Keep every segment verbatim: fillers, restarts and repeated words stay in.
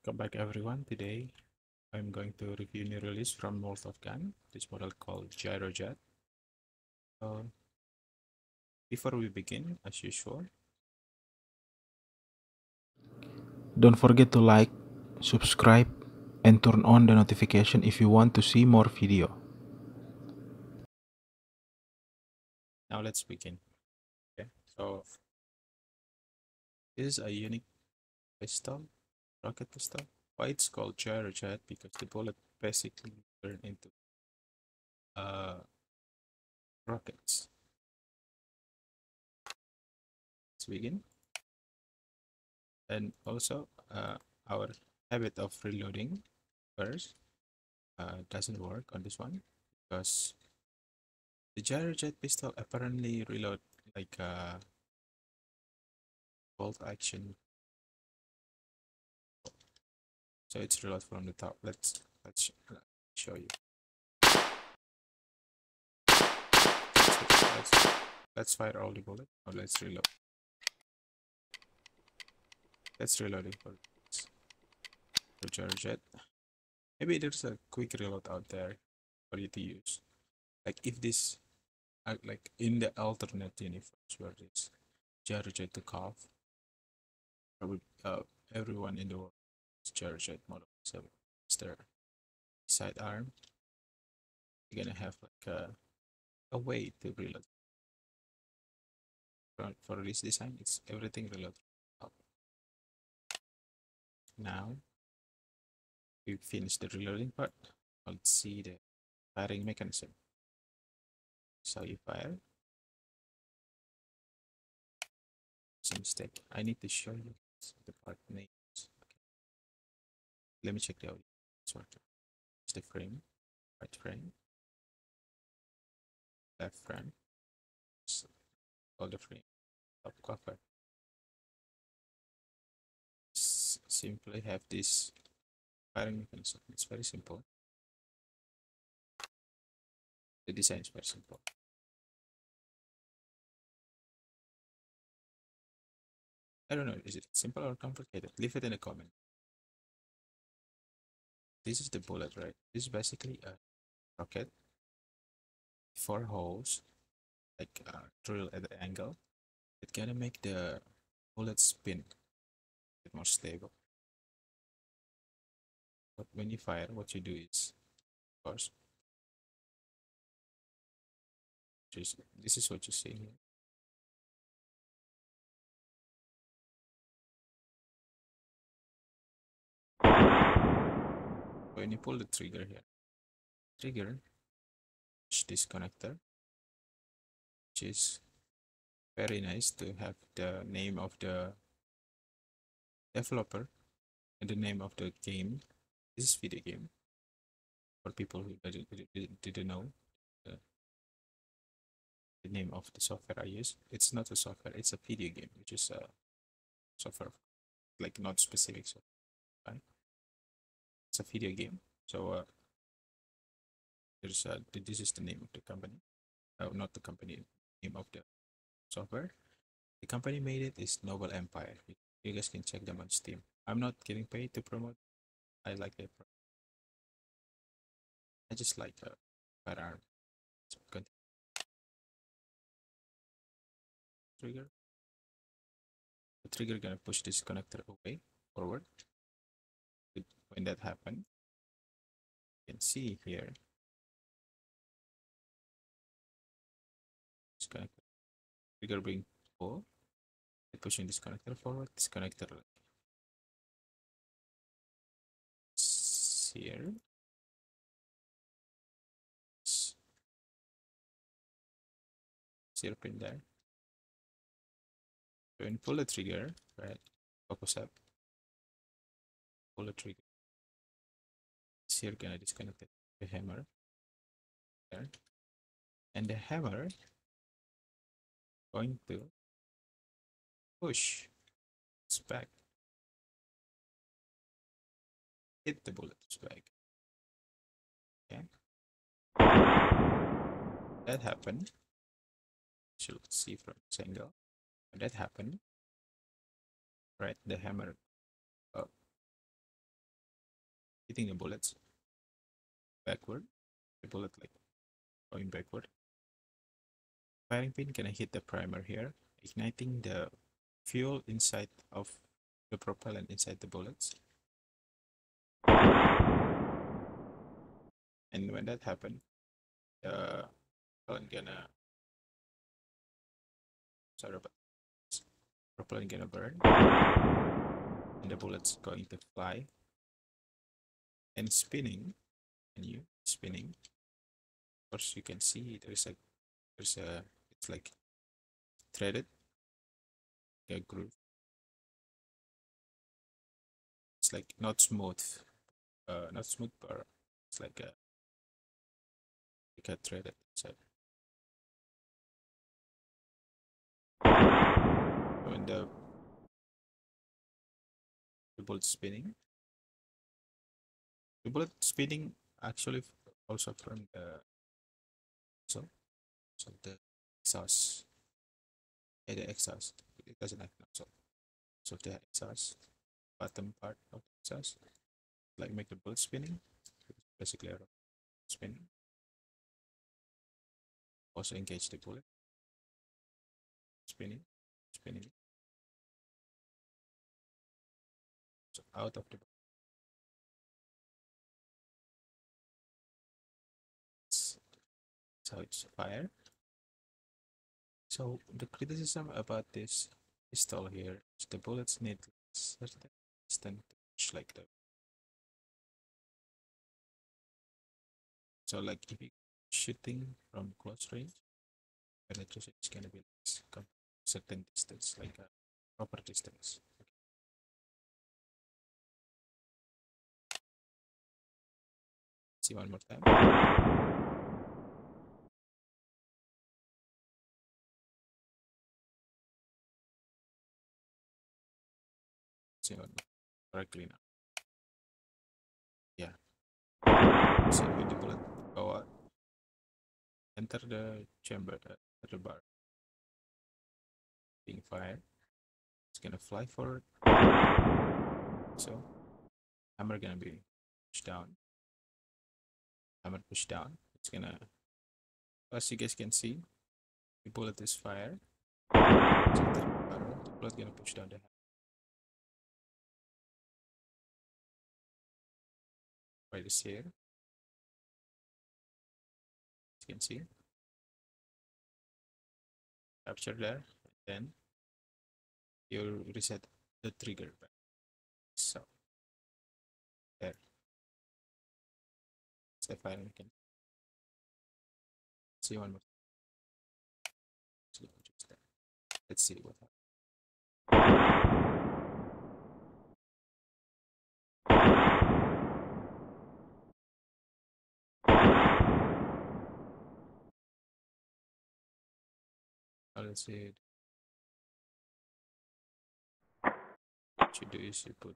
Welcome back everyone. Today I'm going to review new release from World of Guns, this model called Gyrojet. Uh, before we begin, as usual, don't forget to like, subscribe, and turn on the notification if you want to see more video. Now let's begin. Okay, so this is a unique pistol, rocket pistol. Why it's called Gyrojet? Because the bullet basically turn into uh, rockets. Let's begin. And also uh, our habit of reloading first uh, doesn't work on this one, because the Gyrojet pistol apparently reload like a bolt action. So it's reload from the top. Let's let's show you. Let's, let's, let's fire all the bullets. Or let's reload. Let's reload it for the Gyrojet. Maybe there's a quick reload out there for you to use. Like if this, like in the alternate universe where this Gyrojet took off, probably uh, everyone in the world. Gyrojet model, so it's their side arm. You're gonna have like a, a way to reload. For, for this design, it's everything reload up. Now we finish the reloading part. Let's see the firing mechanism. So you fire. It's a mistake. I need to show you the part name. Let me check the audio. Sorry. It's the frame, right frame, left frame, so all the frame, top cover. S simply have this firing mechanism. It's very simple. The design is very simple. I don't know. Is it simple or complicated? Leave it in the comment. This is the bullet, right? This is basically a rocket, four holes, like a drill at the angle. It's gonna make the bullet spin a bit more stable. But when you fire, what you do is, of course, just this is what you see here. When you pull the trigger here, trigger is this connector, which is very nice to have the name of the developer and the name of the game. This is video game for people who didn't, didn't know the, the name of the software I use. It's not a software, it's a video game, which is a software like not specific software, right? It's a video game, so uh, there's a, this is the name of the company, uh, not the company, name of the software. The company made it is Noble Empire. You guys can check them on Steam. I'm not getting paid to promote. I like that. I just like a firearm. So continue. Trigger. The trigger gonna push this connector away forward. When that happened, you can see here this connector trigger being pulled, pushing this connector forward, this connector here, zero pin there. When you pull the trigger, right, focus up, pull the trigger. Here gonna disconnect the hammer there, and the hammer going to push it's back, hit the bullet's back. Okay, that happened. So let's see from this angle. That happened, right? The hammer uh, hitting the bullets backward, the bullet like going backward. Firing pin gonna hit the primer here, igniting the fuel inside of the propellant inside the bullets. And when that happened, the propellant gonna sorry about this. propellant gonna burn, and the bullets going to fly and spinning. And you spinning. Of course, you can see there is a there's a it's like threaded a groove. It's like not smooth, uh, not smooth bar. It's like a like a threaded side. When the the bullet spinning, the bullet spinning actually also from the so so the exhaust. Yeah, the exhaust. It doesn't act so. So the exhaust, bottom part of the exhaust, like make the bullet spinning. Basically, spinning. Also engage the bullet. Spinning, spinning. So out of the so it's fire. So the criticism about this pistol here is the bullets need certain distance to push like that. So like if you're shooting from close range, penetration is gonna be like certain distance, like a proper distance. Okay. See one more time. Correctly now. Yeah. So with the bullet go out. Enter the chamber, uh, enter the bar. Being fired. It's gonna fly forward. So hammer gonna be pushed down. Hammer pushed down. It's gonna, as you guys can see, the bullet is fired. So the barrel, the bullet gonna push down the hammer. Right is here, as you can see, capture there, and then you reset the trigger back. So there, it's the fire mechanism. See one more time. So just there. Let's see what happens. Let's see. What you do is you put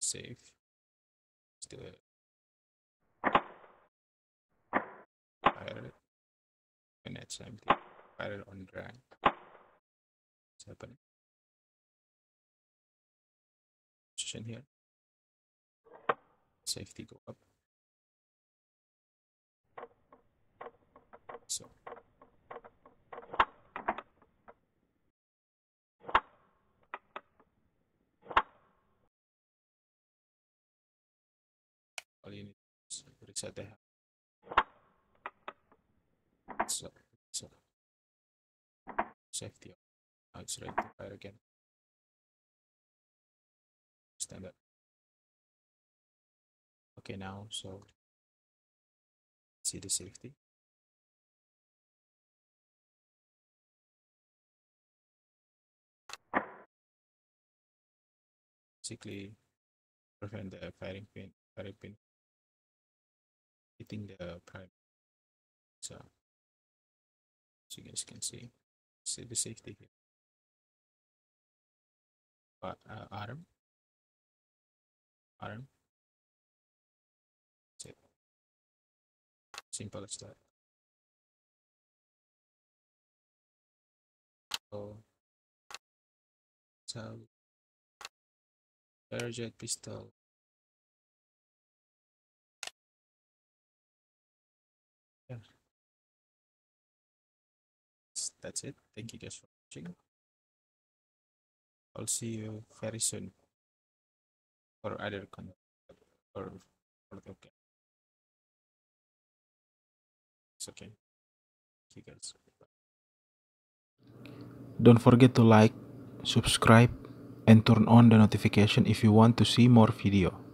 save. Let's do it. Fire it. When it's empty, fire it on drag. What's happening? Position here. Safety go up. So. You need to reset the hammer. So, so safety off. Now it's ready to fire again. Stand up. Okay, now so see the safety. Basically, prevent the firing pin. Firing pin. Hitting the prime. So, as you guys can see, see the safety here. Uh, uh, arm, arm. That's it. Simple as that. So, so Gyrojet pistol. guys, that's it. Thank you guys for watching. I'll see you very soon for other content or for the game. It's okay. Thank you guys. Don't forget to like, subscribe, and turn on the notification if you want to see more video.